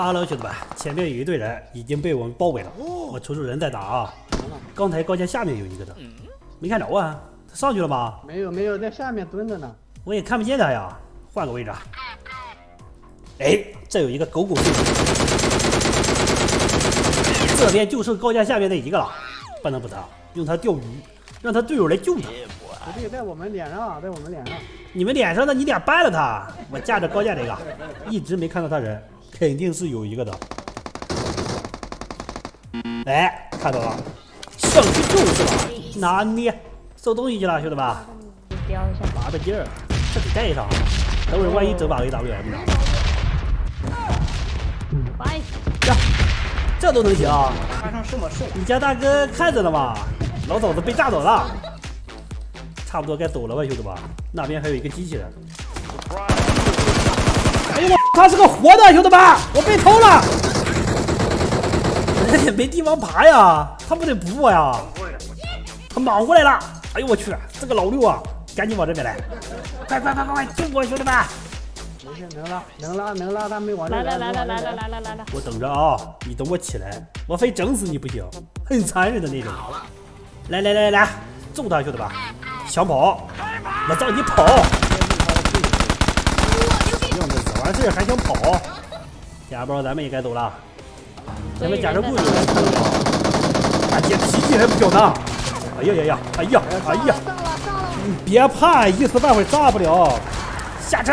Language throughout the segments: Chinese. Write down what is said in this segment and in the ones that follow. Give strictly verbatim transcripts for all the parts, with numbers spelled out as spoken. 八楼，兄弟们，前面有一队人已经被我们包围了，我瞅瞅人在哪啊？刚才高架下面有一个的，没看着啊？他上去了吗？没有没有，在下面蹲着呢。我也看不见他呀，换个位置。哎，这有一个狗狗队，这边就剩高架下面那一个了，不能不能，用他钓鱼，让他队友来救他。 这个在我们脸上，在我们脸上，你们脸上的你俩掰了他。我架着高架这个，一直没看到他人，肯定是有一个的。哎，看到了，上去就是了，拿捏，收东西去了，兄弟们。你标一下，拔着劲儿，这得带上，等会儿万一整把 A W M 呢？哎，这这都能行？马上射我射！你家大哥看着了吗？老早子被炸走了。 差不多该走了吧，兄弟们，那边还有一个机器人。哎呦我，他是个活的，兄弟们，我被偷了，人家也没地方爬呀，他不得补我呀？他莽过来了，哎呦我去，这个老六啊，赶紧往这边来，快快快快快救我，兄弟们！没事，能拉能拉能拉，他没往这边来来来来来来来来来，我等着啊，你等我起来，我非整死你不行，很残忍的那种。来来来来来，揍他，兄弟们！ 想跑，我让你跑！用的死完事还想跑，假包咱们也该走了。咱们假装故事来看看。大姐脾气还不小呢！哎呀呀呀！哎呀哎呀！你别怕，一时半会炸不了。下车，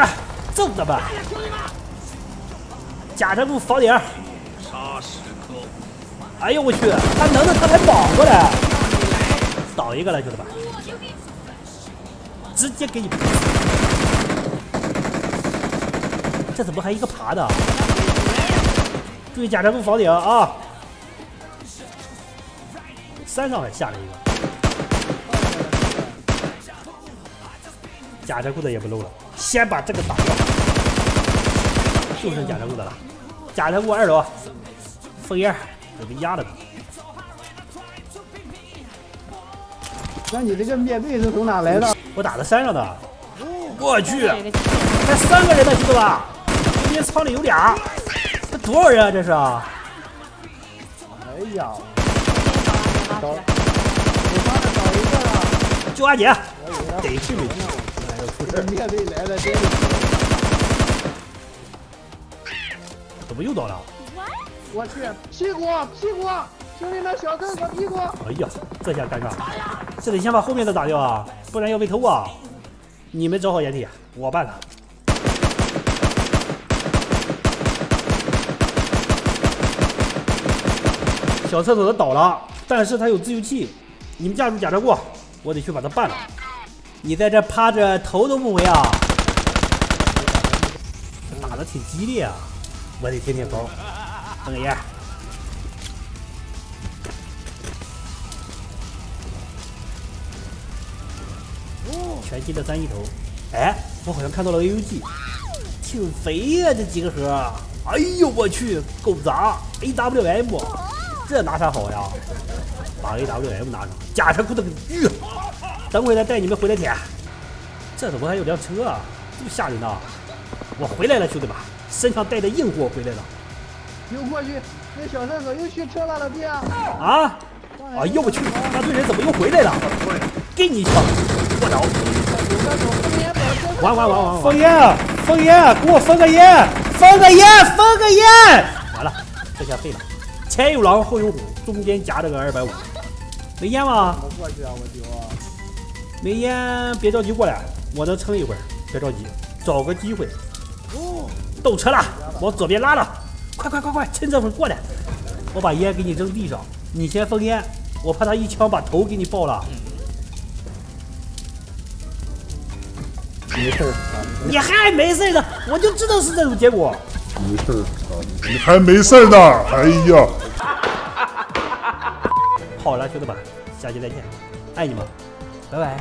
揍他们！假车路房顶。杀石头！哎呦我去，他能耐他还绑过来，倒一个了，兄弟们。 直接给你！这怎么还一个爬的？注意假车路房顶啊！山上还下了一个，假车库的也不漏了，先把这个打掉，就剩假车库的了。假车库二楼，枫叶我被压了他。 那你这个面对是从哪来的？我打的山上的。我去，才三个人呢，兄弟吧？今天仓里有俩，这多少人啊？这是？哎呀！找，我帮着找一个了。救阿姐，得去美军。哎呦，出事！面对来了，真的。怎么又倒了？我去，屁股，屁股。 兄弟们，小哥哥屁股！哎呀，这下尴尬，这得先把后面的打掉啊，不然要被偷啊！你们找好掩体，我办了。小厕所的倒了，但是他有自由器，你们架住假车库，我得去把他办了。你在这趴着头都不回啊？打的挺激烈啊！我得舔舔包，放个烟。 拳击的三一头，哎，我好像看到了 A U G， 挺肥呀、啊、这几个盒，哎呦我去，狗杂 A W M， 这拿啥好呀？把 A W M 拿上，假车库的玉，等会再带你们回来舔。这怎么还有辆车啊？这么吓人呢！我回来了，兄弟们，身上带着硬货回来了。又过去，那小厕所又去车了，老弟啊！啊！哎呦我去，那队人怎么又回来了？给你一枪！ 过头！玩玩玩玩！封烟，封烟，给我封个烟，封个烟，封个烟！完了，这下废了。前有狼，后有虎，中间夹着个二百五。没烟吗？我过去啊，我丢啊！没烟，别着急过来，我能撑一会儿，别着急，找个机会。哦，斗车了，往左边拉了，快快快快，趁这会儿过来。我把烟给你扔地上，你先封烟，我怕他一枪把头给你爆了。 没事，你还没事呢，我就知道是这种结果。没事，你还没事呢，哎呀！好了，兄弟们，下期再见，爱你们，拜拜。